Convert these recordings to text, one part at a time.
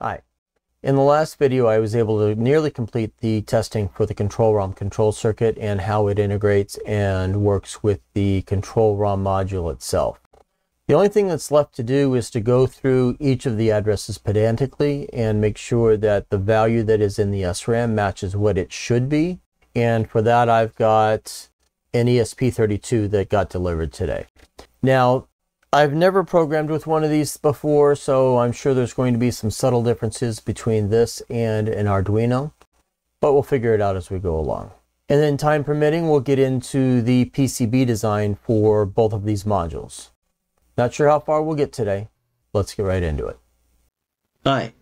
Hi. In the last video, I was able to nearly complete the testing for the control ROM control circuit and how it integrates and works with the control ROM module itself. The only thing that's left to do is to go through each of the addresses pedantically and make sure that the value that is in the SRAM matches what it should be. And for that, I've got an ESP32 that got delivered today. Now, I've never programmed with one of these before, so I'm sure there's going to be some subtle differences between this and an Arduino, but we'll figure it out as we go along. And then time permitting, we'll get into the PCB design for both of these modules. Not sure how far we'll get today. Let's get right into it. Hi,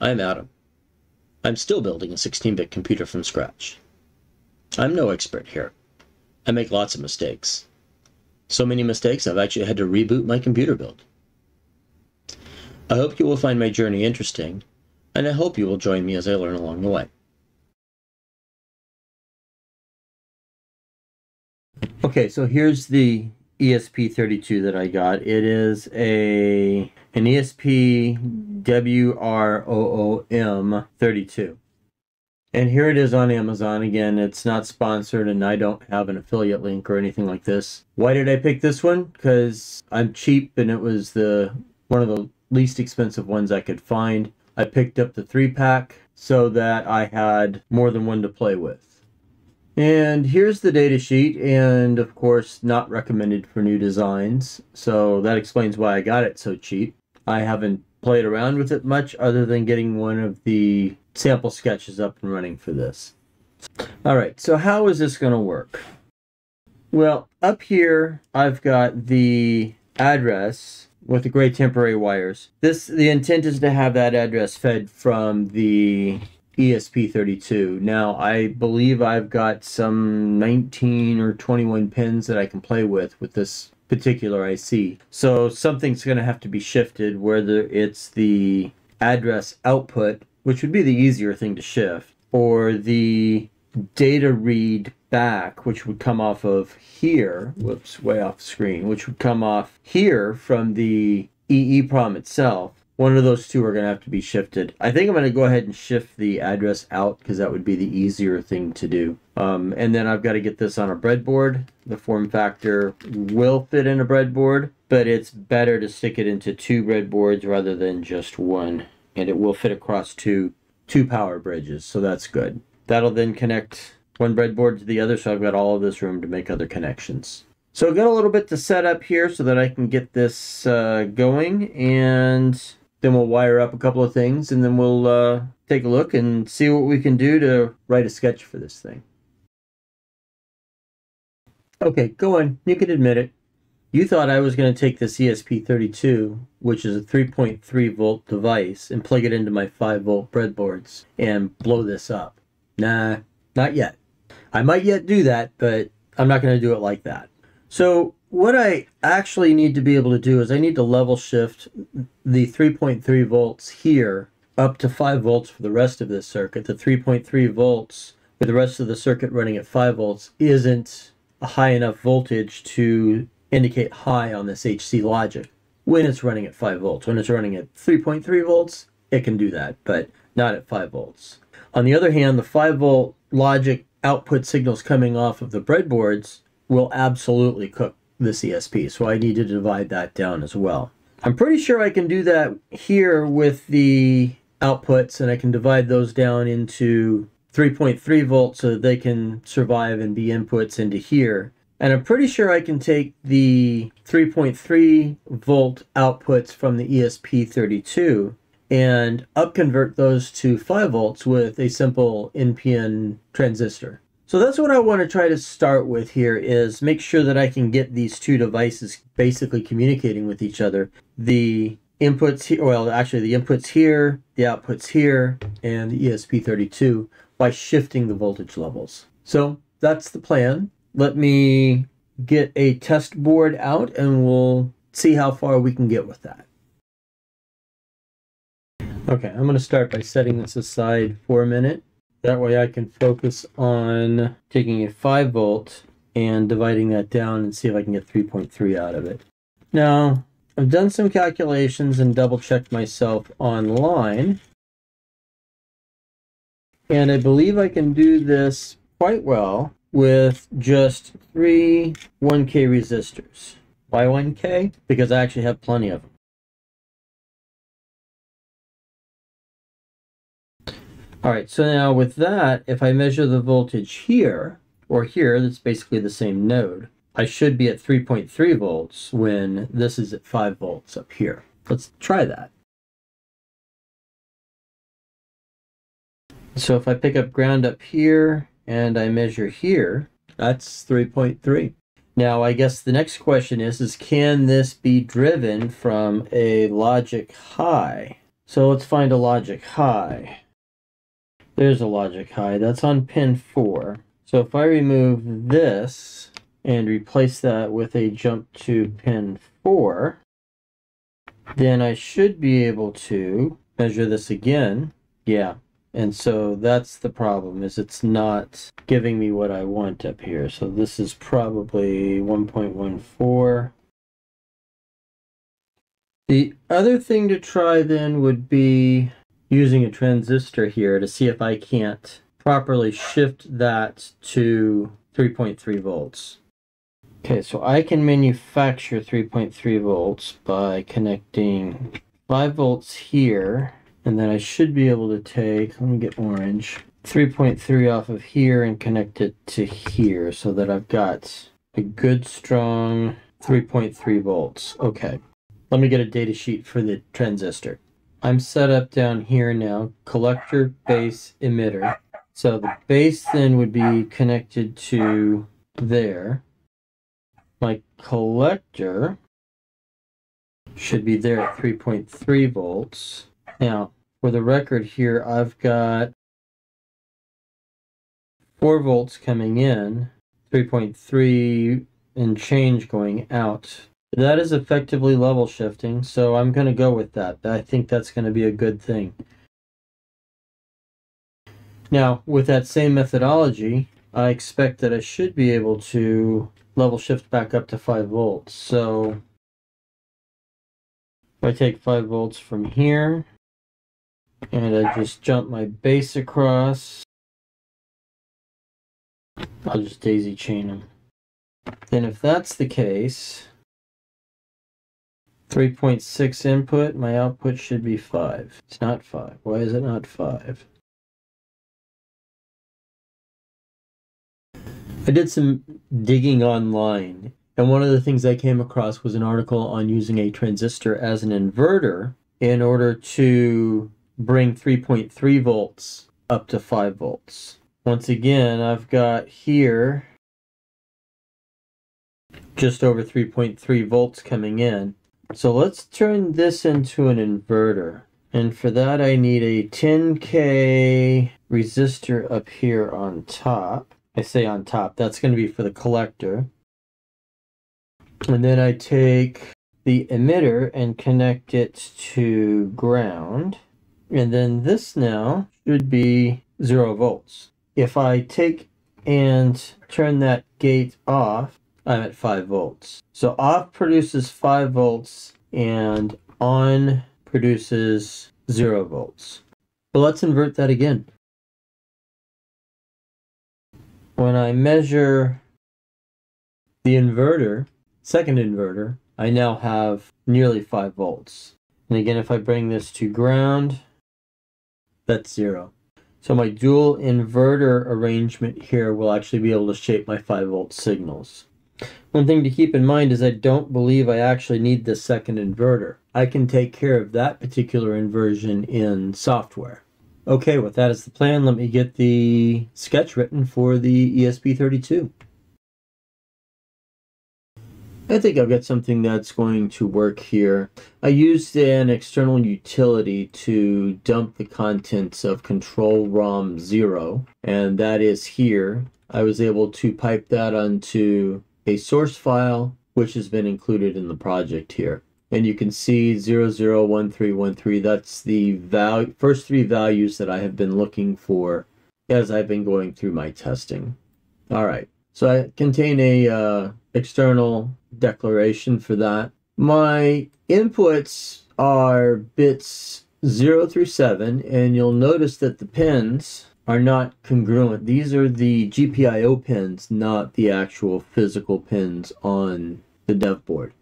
I'm Adam. I'm still building a 16-bit computer from scratch. I'm no expert here. I make lots of mistakes. So many mistakes, I've actually had to reboot my computer build. I hope you will find my journey interesting, and I hope you will join me as I learn along the way. Okay, so here's the ESP32 that I got. It is an ESP WROOM32. And here it is on Amazon. Again, it's not sponsored and I don't have an affiliate link or anything like this. Why did I pick this one? Because I'm cheap and it was one of the least expensive ones I could find. I picked up the 3-pack so that I had more than one to play with. And here's the data sheet, and of course not recommended for new designs. So that explains why I got it so cheap. I haven't played around with it much other than getting one of the sample sketches up and running for this. Alright, so how is this going to work? Well, up here I've got the address with the gray temporary wires. The intent is to have that address fed from the ESP32. Now, I believe I've got some 19 or 21 pins that I can play with this particular IC. So something's going to have to be shifted, whether it's the address output, which would be the easier thing to shift, or the data read back, which would come off of here, whoops, way off screen, which would come off here from the EEPROM itself. One of those two are gonna have to be shifted. I think I'm gonna go ahead and shift the address out because that would be the easier thing to do. And then I've gotta get this on a breadboard. The form factor will fit in a breadboard, but it's better to stick it into two breadboards rather than just one. And it will fit across two power bridges, so that's good. That'll then connect one breadboard to the other, so I've got all of this room to make other connections. So I've got a little bit to set up here so that I can get this going, and then we'll wire up a couple of things, and then we'll take a look and see what we can do to write a sketch for this thing. Okay, go on, you can admit it. You thought I was going to take this ESP32, which is a 3.3 volt device, and plug it into my 5 volt breadboards and blow this up. Nah, not yet. I might yet do that, but I'm not going to do it like that. So what I actually need to be able to do is I need to level shift the 3.3 volts here up to 5 volts for the rest of this circuit. The 3.3 volts with the rest of the circuit running at 5 volts isn't a high enough voltage to indicate high on this HC logic when it's running at 5 volts. When it's running at 3.3 volts, it can do that, but not at 5 volts. On the other hand, the 5 volt logic output signals coming off of the breadboards will absolutely cook this ESP, so I need to divide that down as well. I'm pretty sure I can do that here with the outputs, and I can divide those down into 3.3 volts so that they can survive and be inputs into here. And I'm pretty sure I can take the 3.3 volt outputs from the ESP32 and upconvert those to 5 volts with a simple NPN transistor. So that's what I want to try to start with here, is make sure that I can get these two devices basically communicating with each other. The inputs here, well, actually the inputs here, the outputs here, and the ESP32 by shifting the voltage levels. So that's the plan. Let me get a test board out and we'll see how far we can get with that. Okay, I'm going to start by setting this aside for a minute. That way I can focus on taking a 5 volt and dividing that down and see if I can get 3.3 out of it. Now, I've done some calculations and double checked myself online. And I believe I can do this quite well with just 3 1K resistors. Why 1K? Because I actually have plenty of them. All right, so now with that, if I measure the voltage here, or here, that's basically the same node, I should be at 3.3 volts when this is at 5 volts up here. Let's try that. So if I pick up ground up here and I measure here, that's 3.3. Now I guess the next question is can this be driven from a logic high? So let's find a logic high. There's a logic high, that's on pin 4. So if I remove this and replace that with a jump to pin 4, then I should be able to measure this again. Yeah, and so that's the problem, is it's not giving me what I want up here. So this is probably 1.14. The other thing to try then would be using a transistor here to see if I can't properly shift that to 3.3 volts. Okay, so I can manufacture 3.3 volts by connecting 5 volts here, and then I should be able to take, let me get orange, 3.3 off of here and connect it to here so that I've got a good strong 3.3 volts. Okay, let me get a data sheet for the transistor. I'm set up down here now, collector, base, emitter. So the base then would be connected to there. My collector should be there at 3.3 volts. Now, for the record here, I've got 4 volts coming in, 3.3 and change going out. That is effectively level shifting, so I'm going to go with that. I think that's going to be a good thing. Now, with that same methodology, I expect that I should be able to level shift back up to 5 volts. So, if I take 5 volts from here, and I just jump my base across, I'll just daisy chain them. Then if that's the case, 3.6 input, my output should be 5. It's not 5. Why is it not 5? I did some digging online, and one of the things I came across was an article on using a transistor as an inverter in order to bring 3.3 volts up to 5 volts. Once again, I've got here just over 3.3 volts coming in. So let's turn this into an inverter, and for that I need a 10K resistor up here on top. I say on top, that's going to be for the collector. And then I take the emitter and connect it to ground, and then this now should be 0 volts. If I take and turn that gate off, I'm at 5 volts. So off produces 5 volts and on produces 0 volts. But let's invert that again. When I measure the inverter, second inverter, I now have nearly 5 volts. And again, if I bring this to ground, that's 0. So my dual inverter arrangement here will actually be able to shape my 5 volt signals. One thing to keep in mind is I don't believe I actually need this second inverter. I can take care of that particular inversion in software. Okay, with that as the plan, let me get the sketch written for the ESP32. I think I've got something that's going to work here. I used an external utility to dump the contents of control ROM 0, and that is here. I was able to pipe that onto a source file, which has been included in the project here. And you can see 001313, that's the first 3 values that I have been looking for as I've been going through my testing. All right, so I contain a external declaration for that. My inputs are bits 0 through 7, and you'll notice that the pins are not congruent. These are the GPIO pins, not the actual physical pins on the dev board.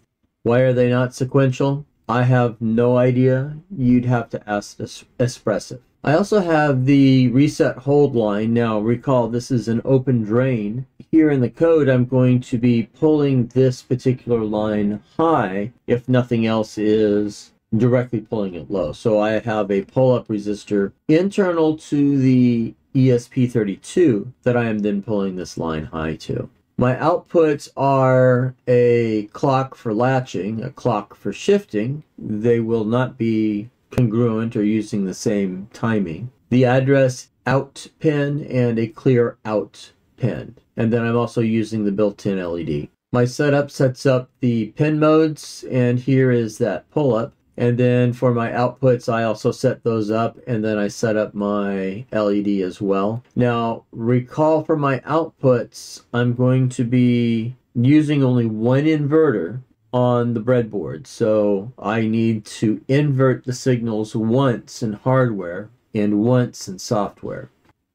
Why are they not sequential? I have no idea. You'd have to ask Espressif. I also have the reset hold line. Now recall, this is an open drain. Here in the code, I'm going to be pulling this particular line high if nothing else is directly pulling it low. So I have a pull-up resistor internal to the ESP32 that I am then pulling this line high to. My outputs are a clock for latching, a clock for shifting. They will not be congruent or using the same timing. The address out pin and a clear out pin. And then I'm also using the built-in LED. My setup sets up the pin modes, and here is that pull-up. And then for my outputs, I also set those up, and then I set up my LED as well. Now, recall for my outputs, I'm going to be using only one inverter on the breadboard. So I need to invert the signals once in hardware and once in software.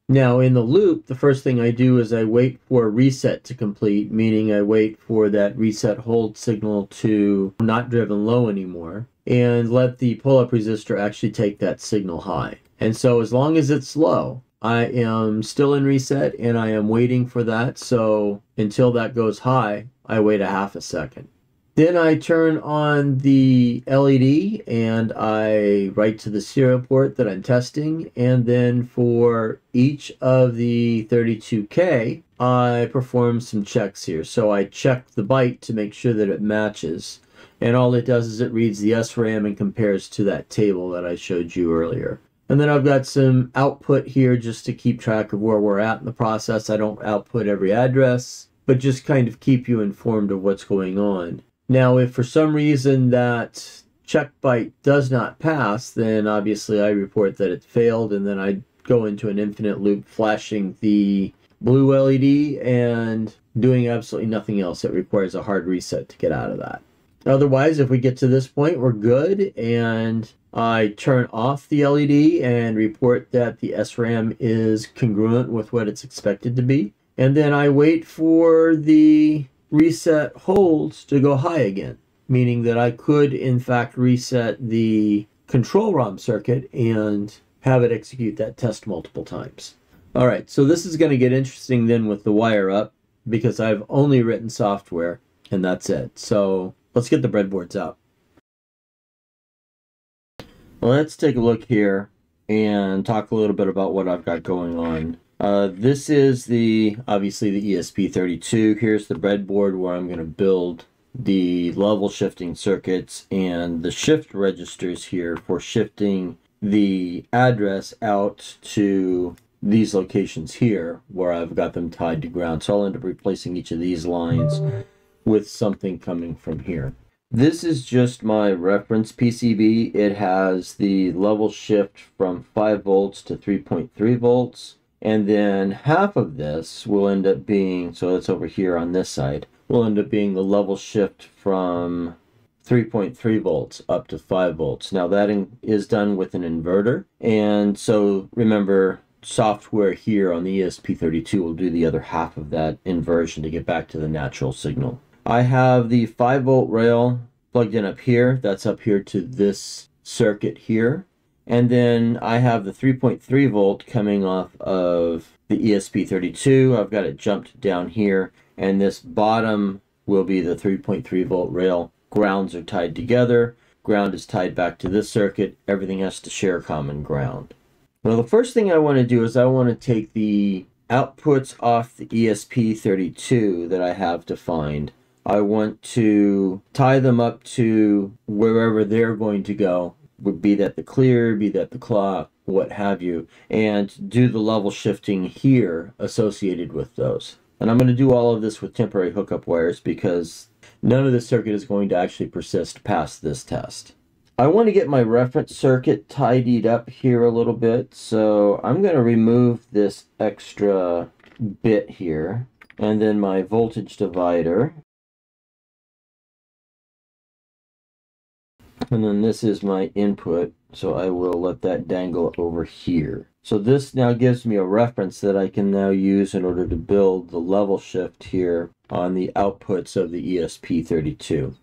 Now in the loop, the first thing I do is I wait for a reset to complete, meaning I wait for that reset hold signal to not driven low anymore, and let the pull-up resistor actually take that signal high. And so as long as it's low, I am still in reset and I am waiting for that. So until that goes high, I wait a half a second. Then I turn on the LED and I write to the serial port that I'm testing. And then for each of the 32K, I perform some checks here. So I check the byte to make sure that it matches. And all it does is it reads the SRAM and compares to that table that I showed you earlier. And then I've got some output here just to keep track of where we're at in the process. I don't output every address, but just kind of keep you informed of what's going on. Now, if for some reason that check byte does not pass, then obviously I report that it failed, and then I go into an infinite loop flashing the blue LED and doing absolutely nothing else. It requires a hard reset to get out of that. Otherwise, if we get to this point, we're good, and I turn off the LED and report that the SRAM is congruent with what it's expected to be. And then I wait for the reset holds to go high again, meaning that I could in fact reset the control ROM circuit and have it execute that test multiple times. All right, so this is going to get interesting then with the wire up, because I've only written software and that's it. So let's get the breadboards out. Let's take a look here and talk a little bit about what I've got going on. This is obviously the ESP32. Here's the breadboard where I'm going to build the level shifting circuits and the shift registers here for shifting the address out to these locations here where I've got them tied to ground. So I'll end up replacing each of these lines with something coming from here. This is just my reference PCB. It has the level shift from 5 volts to 3.3 volts. And then half of this will end up being, so that's over here on this side, will end up being the level shift from 3.3 volts up to 5 volts. Now that is done with an inverter. And so remember, software here on the ESP32 will do the other half of that inversion to get back to the natural signal. I have the 5 volt rail plugged in up here. That's up here to this circuit here. And then I have the 3.3 volt coming off of the ESP32. I've got it jumped down here, and this bottom will be the 3.3 volt rail. Grounds are tied together. Ground is tied back to this circuit. Everything has to share common ground. Now, the first thing I want to do is I want to take the outputs off the ESP32 that I have defined. I want to tie them up to wherever they're going to go. Would be that the clear, be that the clock, what have you, and do the level shifting here associated with those. And I'm going to do all of this with temporary hookup wires because none of this circuit is going to actually persist past this test. I want to get my reference circuit tidied up here a little bit, so I'm going to remove this extra bit here, and then my voltage divider. And then this is my input. So I will let that dangle over here. So this now gives me a reference that I can now use in order to build the level shift here on the outputs of the ESP32.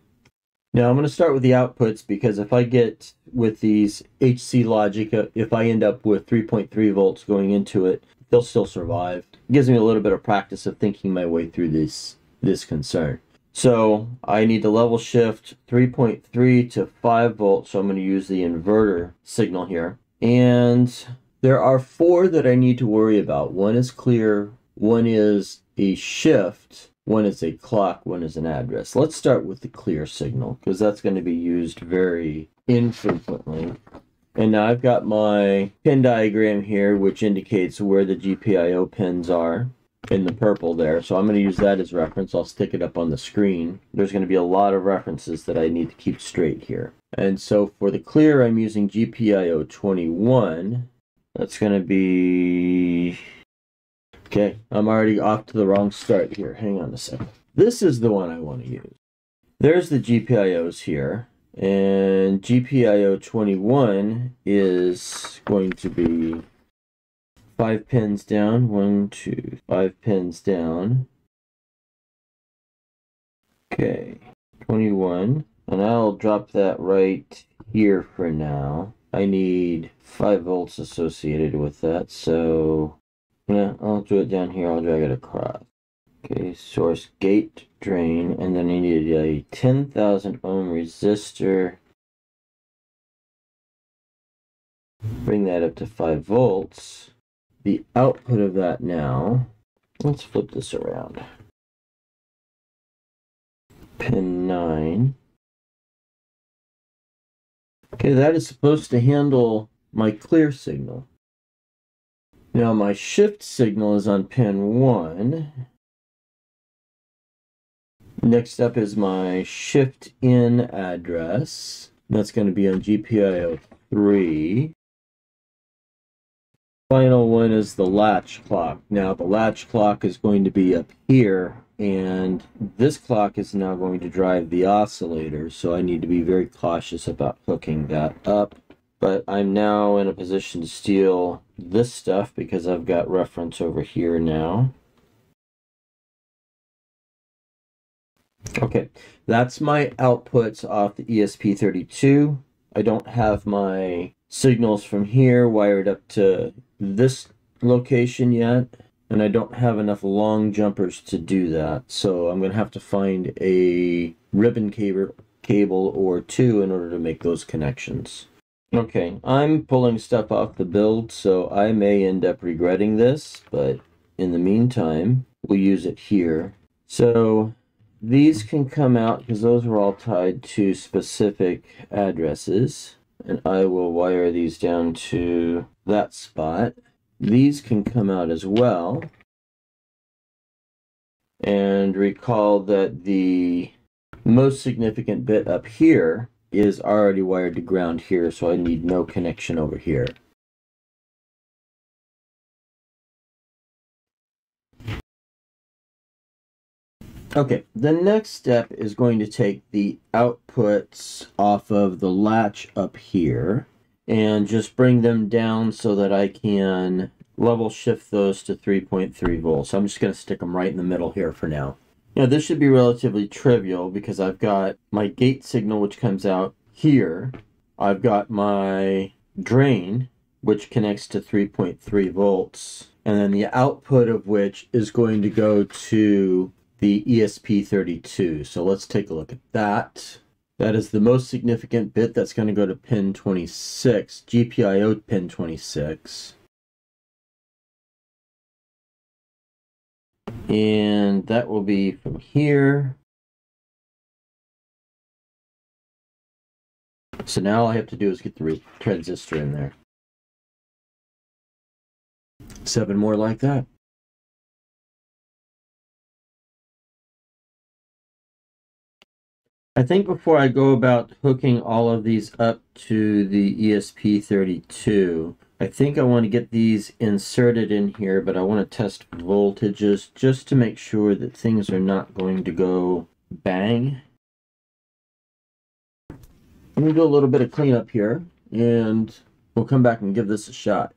Now I'm going to start with the outputs, because if I get with these HC logic, if I end up with 3.3 volts going into it, they'll still survive. It gives me a little bit of practice of thinking my way through this concern. So I need to level shift 3.3 to 5 volts, so I'm going to use the inverter signal here. And there are four that I need to worry about. One is clear, one is a shift, one is a clock, one is an address. Let's start with the clear signal, because that's going to be used very infrequently. And now I've got my pin diagram here, which indicates where the GPIO pins are in the purple there. So I'm going to use that as reference. I'll stick it up on the screen. There's going to be a lot of references that I need to keep straight here. And so for the clear, I'm using GPIO 21. That's going to be... okay, I'm already off to the wrong start here. Hang on a second. This is the one I want to use. There's the GPIOs here. And GPIO 21 is going to be 5 pins down, 5 pins down. Okay, 21, and I'll drop that right here for now. I need 5 volts associated with that, so yeah, I'll do it down here, I'll drag it across. Okay, source, gate, drain, and then I need a 10,000 ohm resistor. Bring that up to 5 volts. The output of that now, let's flip this around. Pin 9. Okay, that is supposed to handle my clear signal. Now my shift signal is on pin 1. Next up is my shift in address. That's going to be on GPIO 3. Final one is the latch clock. Now the latch clock is going to be up here, and this clock is now going to drive the oscillator, so I need to be very cautious about hooking that up. But I'm now in a position to steal this stuff because I've got reference over here now. Okay, that's my outputs off the ESP32. I don't have my signals from here wired up to this location yet, and I don't have enough long jumpers to do that. So I'm going to have to find a ribbon cable or two in order to make those connections. Okay, I'm pulling stuff off the build, so I may end up regretting this, but in the meantime, we'll use it here. So these can come out because those are all tied to specific addresses, and I will wire these down to that spot. These can come out as well, and recall that the most significant bit up here is already wired to ground here, so I need no connection over here. Okay, the next step is going to take the outputs off of the latch up here and just bring them down so that I can level shift those to 3.3 volts. I'm just going to stick them right in the middle here for now. Now this should be relatively trivial because I've got my gate signal which comes out here. I've got my drain which connects to 3.3 volts, and then the output of which is going to go to the ESP32. So let's take a look at that. That is the most significant bit. That's going to go to pin 26, GPIO pin 26. And that will be from here. So now all I have to do is get the transistor in there. 7 more like that. I think before I go about hooking all of these up to the ESP32, I think I want to get these inserted in here, but I want to test voltages just to make sure that things are not going to go bang. I'm going to do a little bit of cleanup here. and we'll come back and give this a shot.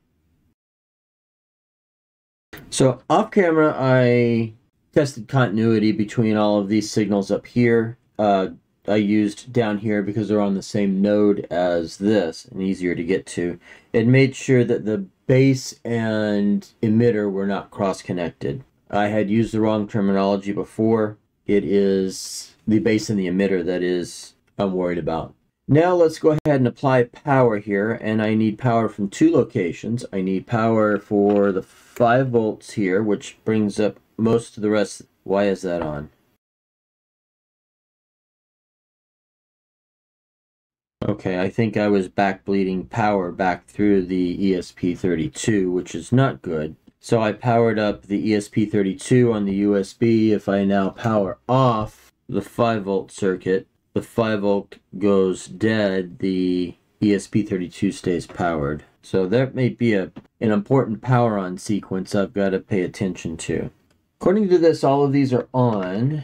So off camera, I tested continuity between all of these signals up here. I used down here because they're on the same node as this and easier to get to. It made sure that the base and emitter were not cross-connected. I had used the wrong terminology before. It is the base and the emitter that is I'm worried about. Now let's go ahead and apply power here, and I need power from two locations. I need power for the 5 volts here, which brings up most of the rest. Why is that on? Okay, I think I was back bleeding power back through the ESP32, which is not good. So I powered up the ESP32 on the USB. If I now power off the 5 volt circuit, the 5 volt goes dead, the ESP32 stays powered. So that may be an important power on sequence I've got to pay attention to. According to this, all of these are on.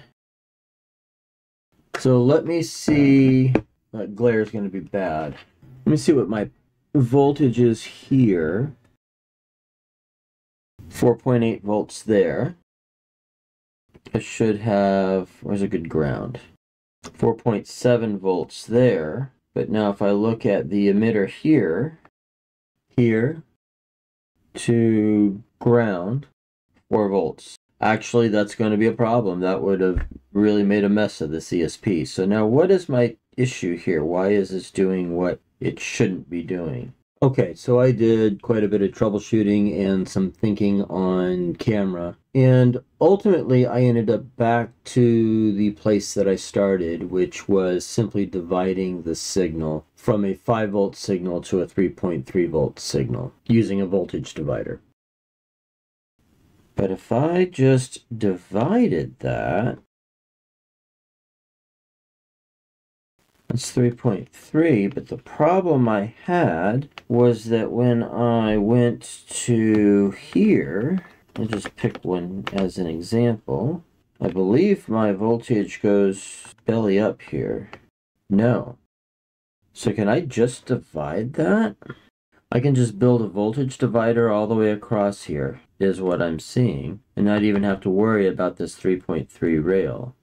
So let me see. That glare is going to be bad. Let me see what my voltage is here. 4.8 volts there. I should have, where's a good ground? 4.7 volts there. But now if I look at the emitter here, to ground, 4 volts. Actually, that's going to be a problem. That would have really made a mess of this ESP. So now what is my issue here? Why is this doing what it shouldn't be doing? Okay, so I did quite a bit of troubleshooting and some thinking on camera, and ultimately I ended up back to the place that I started, which was simply dividing the signal from a 5 volt signal to a 3.3 volt signal using a voltage divider. But if I just divided that, it's 3.3, but the problem I had was that when I went to here, I'll just pick one as an example, I believe my voltage goes belly up here. No. So can I just divide that? I can just build a voltage divider all the way across here, is what I'm seeing, and not even have to worry about this 3.3 rail.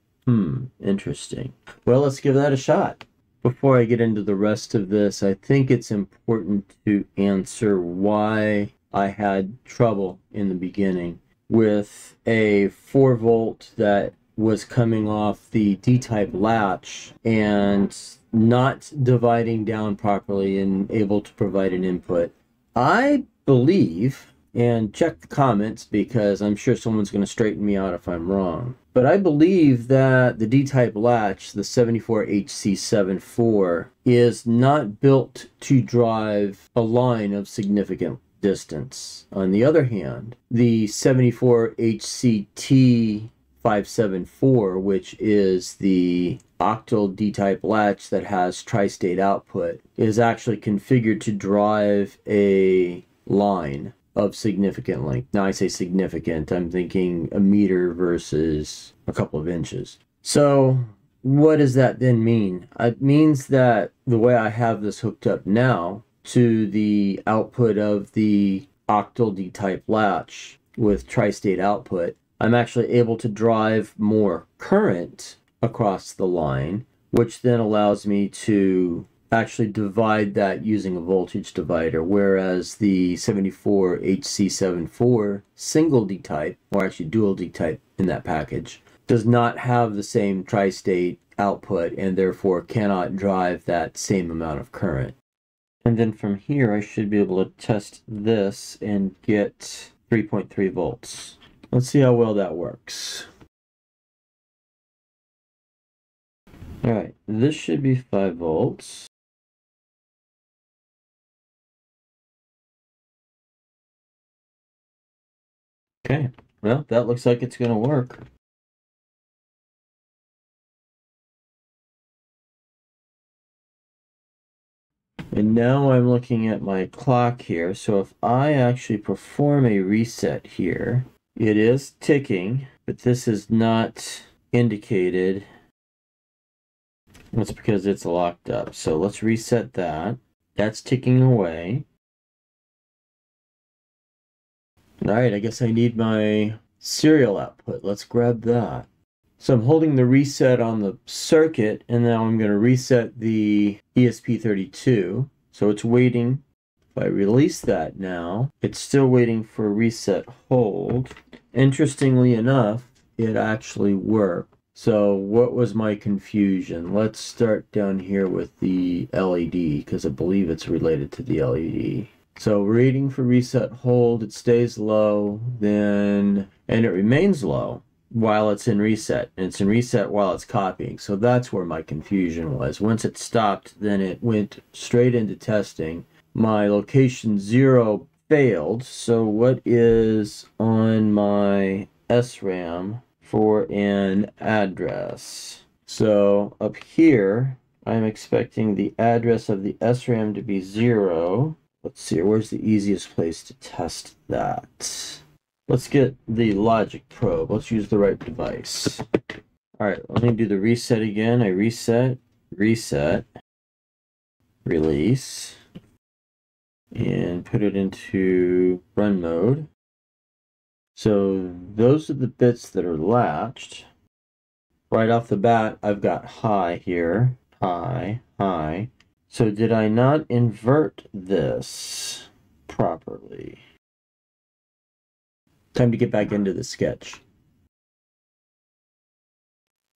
Interesting. Well, let's give that a shot. Before I get into the rest of this, I think it's important to answer why I had trouble in the beginning with a 4 volt that was coming off the D-type latch and not dividing down properly and able to provide an input. I believe, and check the comments because I'm sure someone's going to straighten me out if I'm wrong, but I believe that the D-type latch, the 74HC74, is not built to drive a line of significant distance. On the other hand, the 74HCT574, which is the octal D-type latch that has tri-state output, is actually configured to drive a line of significant length. Now I say significant, I'm thinking a meter versus a couple of inches. So what does that then mean? It means that the way I have this hooked up now to the output of the octal D-type latch with tri-state output, I'm actually able to drive more current across the line, which then allows me to actually divide that using a voltage divider, whereas the 74HC74 single D-type, or actually dual D-type in that package, does not have the same tri-state output and therefore cannot drive that same amount of current. And then from here I should be able to test this and get 3.3 volts. Let's see how well that works. Alright, this should be 5 volts. Okay, well, that looks like it's going to work. And now I'm looking at my clock here, so if I actually perform a reset here, it is ticking, but this is not indicated. That's because it's locked up. So let's reset that. That's ticking away. All right, I guess I need my serial output. Let's grab that. So I'm holding the reset on the circuit, and now I'm going to reset the ESP32. So it's waiting. If I release that now, it's still waiting for reset hold. Interestingly enough, it actually worked. So what was my confusion? Let's start down here with the LED, because I believe it's related to the LED. So we're waiting for reset hold, it stays low, then, and it remains low while it's in reset, and it's in reset while it's copying. So that's where my confusion was. Once it stopped, then it went straight into testing. My location 0 failed, so what is on my SRAM for an address? So up here, I'm expecting the address of the SRAM to be 0. Let's see, where's the easiest place to test that? Let's get the logic probe. Let's use the right device. All right, let me do the reset again. I reset, reset, release, and put it into run mode. So those are the bits that are latched. Right off the bat, I've got high here, high, high. So did I not invert this properly? Time to get back into the sketch.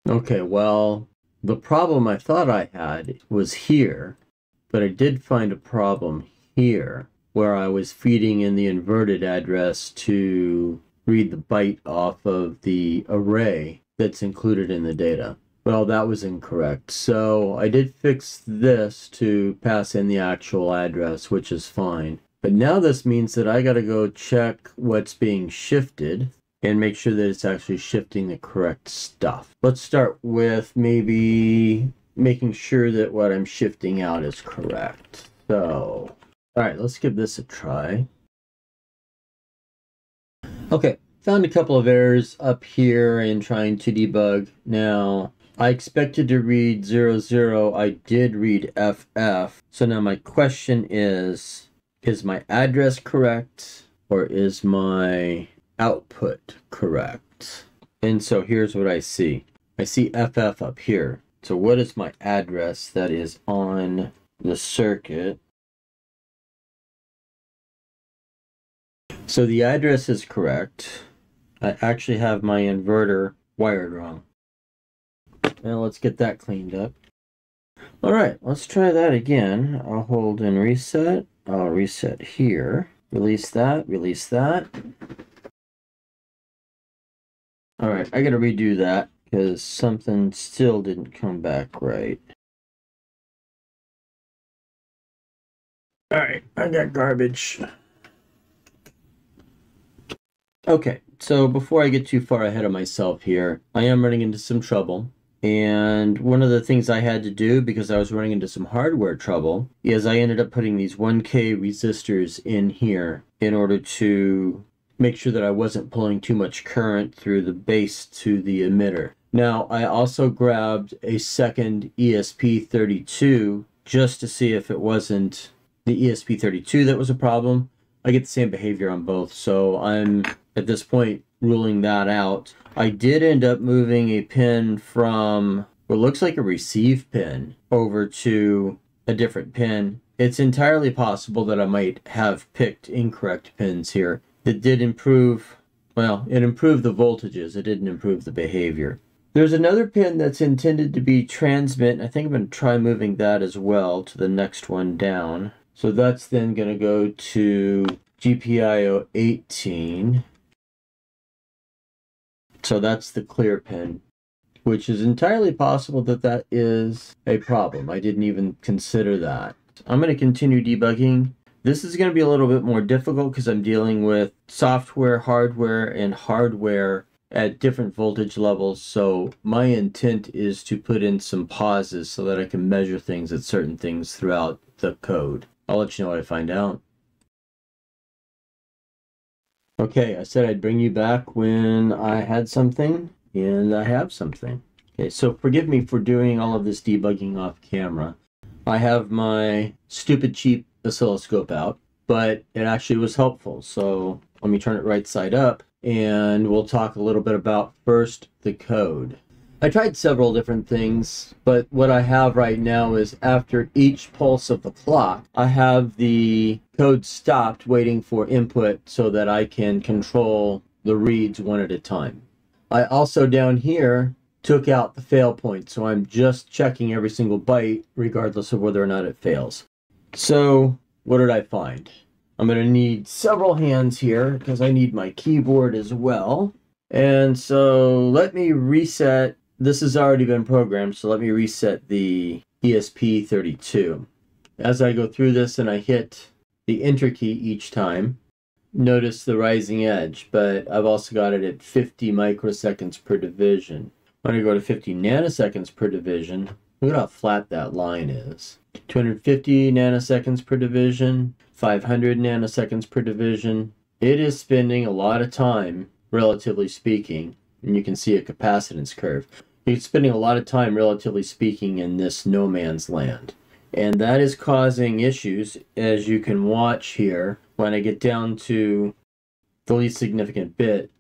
Okay, well, the problem I thought I had was here, but I did find a problem here where I was feeding in the inverted address to read the byte off of the array that's included in the data. Well, that was incorrect. So I did fix this to pass in the actual address, which is fine. But now this means that I gotta go check what's being shifted and make sure that it's actually shifting the correct stuff. Let's start with maybe making sure that what I'm shifting out is correct. So, all right, let's give this a try. Okay, found a couple of errors up here in trying to debug. Now, I expected to read 00, I did read FF. So now my question is my address correct or is my output correct? And so here's what I see. I see FF up here. So what is my address that is on the circuit? So the address is correct. I actually have my inverter wired wrong. Now let's get that cleaned up. All right, let's try that again. I'll hold and reset. I'll reset here. Release that, release that. All right, I gotta redo that because something still didn't come back right. All right, I got garbage. Okay, so before I get too far ahead of myself here, I am running into some trouble. And one of the things I had to do because I was running into some hardware trouble is I ended up putting these 1K resistors in here in order to make sure that I wasn't pulling too much current through the base to the emitter. Now, I also grabbed a second ESP32 just to see if it wasn't the ESP32 that was a problem. I get the same behavior on both, so I'm at this point ruling that out. I did end up moving a pin from what looks like a receive pin over to a different pin. It's entirely possible that I might have picked incorrect pins here. That did improve, well, it improved the voltages. It didn't improve the behavior. There's another pin that's intended to be transmit. I think I'm going to try moving that as well to the next one down. So that's then going to go to GPIO 18. So that's the clear pin, which is entirely possible that that is a problem. I didn't even consider that. I'm going to continue debugging. This is going to be a little bit more difficult because I'm dealing with software, hardware, and hardware at different voltage levels. So my intent is to put in some pauses so that I can measure things at certain things throughout the code. I'll let you know what I find out. Okay, I said I'd bring you back when I had something, and I have something. Okay, so forgive me for doing all of this debugging off camera. I have my stupid cheap oscilloscope out, but it actually was helpful. So let me turn it right side up and we'll talk a little bit about first the code. I tried several different things, but what I have right now is after each pulse of the clock, I have the code stopped waiting for input so that I can control the reads one at a time. I also down here took out the fail point, so I'm just checking every single byte regardless of whether or not it fails. So what did I find? I'm going to need several hands here because I need my keyboard as well. And so let me reset. This has already been programmed, so let me reset the ESP32. As I go through this and I hit the enter key each time, notice the rising edge, but I've also got it at 50 microseconds per division. When I go to 50 nanoseconds per division, look at how flat that line is. 250 nanoseconds per division, 500 nanoseconds per division. It is spending a lot of time, relatively speaking, and you can see a capacitance curve. It's spending a lot of time, relatively speaking, in this no man's land. And that is causing issues, as you can watch here. When I get down to the least significant bit,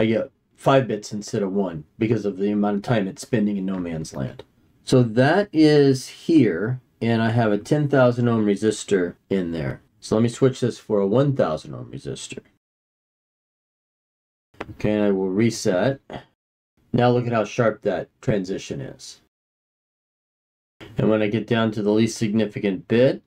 I get 5 bits instead of 1 because of the amount of time it's spending in no man's land. So that is here, and I have a 10,000 ohm resistor in there. So let me switch this for a 1,000 ohm resistor. Okay, and I will reset. Now look at how sharp that transition is. And when I get down to the least significant bit,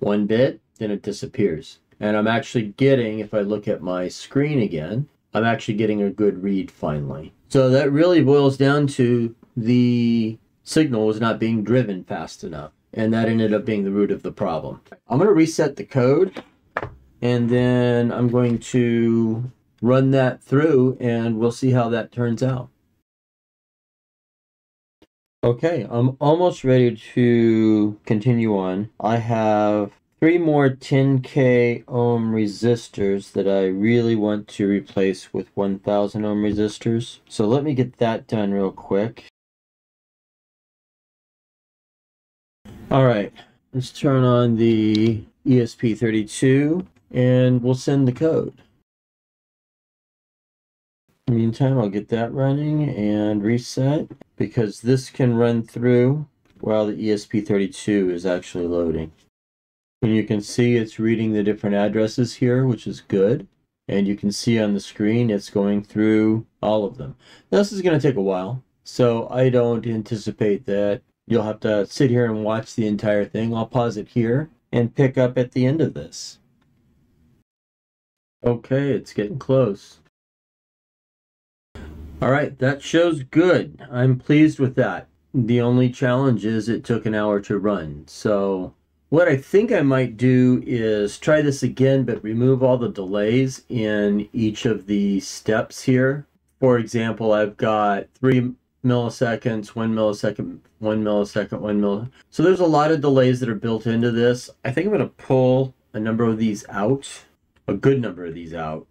1 bit, then it disappears. And I'm actually getting, if I look at my screen again, I'm actually getting a good read finally. So that really boils down to the signal was not being driven fast enough. And that ended up being the root of the problem. I'm going to reset the code, and then I'm going to run that through and we'll see how that turns out. Okay, I'm almost ready to continue on. I have 3 more 10k ohm resistors that I really want to replace with 1000 ohm resistors. So let me get that done real quick. Alright, let's turn on the ESP32 and we'll send the code. In the meantime, I'll get that running and reset because this can run through while the ESP32 is actually loading. And you can see it's reading the different addresses here, which is good. And you can see on the screen it's going through all of them. Now, this is going to take a while, so I don't anticipate that you'll have to sit here and watch the entire thing. I'll pause it here and pick up at the end of this. Okay, it's getting close. All right, that shows good. I'm pleased with that. The only challenge is it took an hour to run. So what I think I might do is try this again, but remove all the delays in each of the steps here. For example, I've got 3 milliseconds, 1 millisecond, 1 millisecond, 1 millisecond. So there's a lot of delays that are built into this. I think I'm going to pull a number of these out, a good number of these out,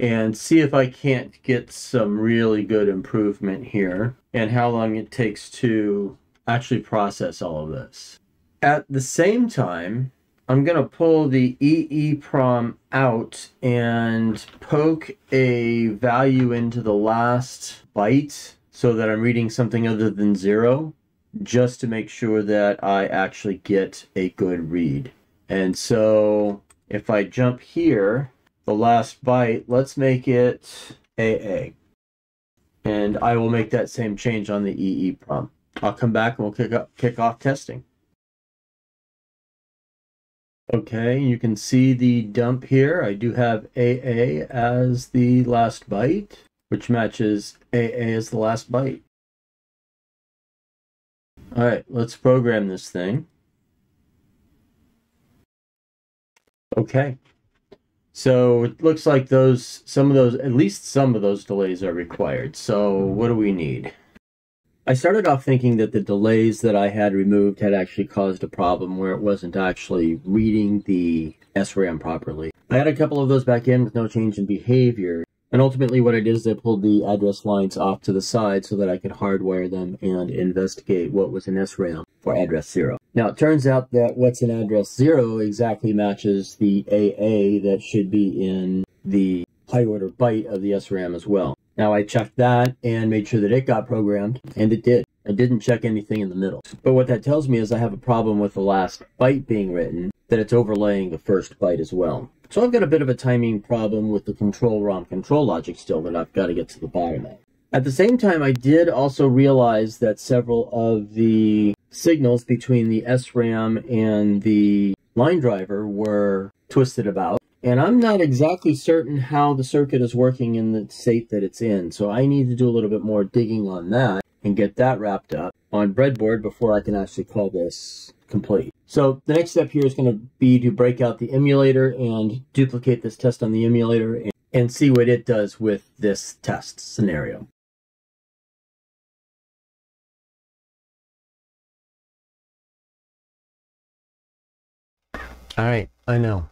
and see if I can't get some really good improvement here and how long it takes to actually process all of this. At the same time, I'm going to pull the EEPROM out and poke a value into the last byte so that I'm reading something other than 0, just to make sure that I actually get a good read. And so if I jump here, the last byte, let's make it AA. And I will make that same change on the EEPROM. I'll come back and we'll kick off testing. Okay, you can see the dump here. I do have AA as the last byte, which matches AA as the last byte. All right, let's program this thing. Okay. So it looks like at least some of those delays are required. So what do we need? I started off thinking that the delays that I had removed had actually caused a problem where it wasn't actually reading the SRAM properly. I had a couple of those back in with no change in behavior. And ultimately what I did is I pulled the address lines off to the side so that I could hardwire them and investigate what was an SRAM for address 0. Now it turns out that what's in address 0 exactly matches the AA that should be in the high order byte of the SRAM as well. Now I checked that and made sure that it got programmed, and it did. I didn't check anything in the middle. But what that tells me is I have a problem with the last byte being written, that it's overlaying the first byte as well. So I've got a bit of a timing problem with the control ROM control logic still that I've got to get to the bottom of. At the same time, I did also realize that several of the signals between the SRAM and the line driver were twisted about. And I'm not exactly certain how the circuit is working in the state that it's in. So I need to do a little bit more digging on that and get that wrapped up on breadboard before I can actually call this complete. So the next step here is going to be to break out the emulator and duplicate this test on the emulator and see what it does with this test scenario. All right, I know.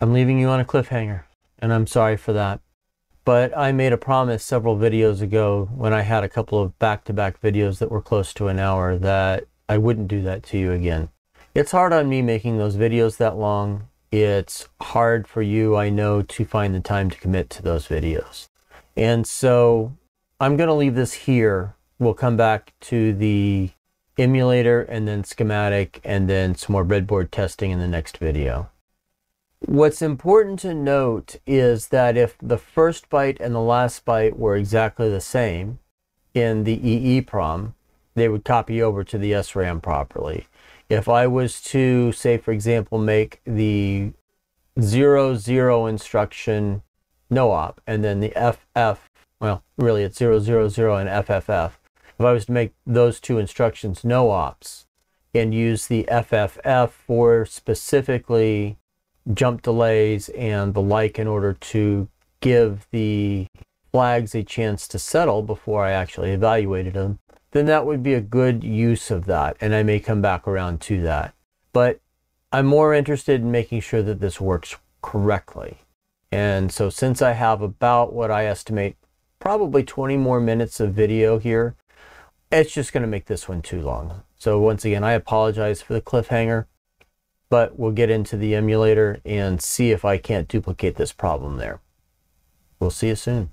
I'm leaving you on a cliffhanger, and I'm sorry for that. But I made a promise several videos ago when I had a couple of back-to-back videos that were close to an hour that I wouldn't do that to you again. It's hard on me making those videos that long. It's hard for you, I know, to find the time to commit to those videos. And so I'm going to leave this here. We'll come back to the emulator and then schematic and then some more breadboard testing in the next video. What's important to note is that if the first byte and the last byte were exactly the same in the EEPROM, they would copy over to the SRAM properly. If I was to, say for example, make the 00 instruction no op and then the FF, well really it's 000 and FFF, if I was to make those two instructions no ops and use the FFF for specifically jump delays and the like in order to give the flags a chance to settle before I actually evaluated them, then that would be a good use of that, and I may come back around to that. But I'm more interested in making sure that this works correctly. And so since I have about what I estimate probably 20 more minutes of video here, it's just going to make this one too long. So once again, I apologize for the cliffhanger. But we'll get into the emulator and see if I can't duplicate this problem there. We'll see you soon.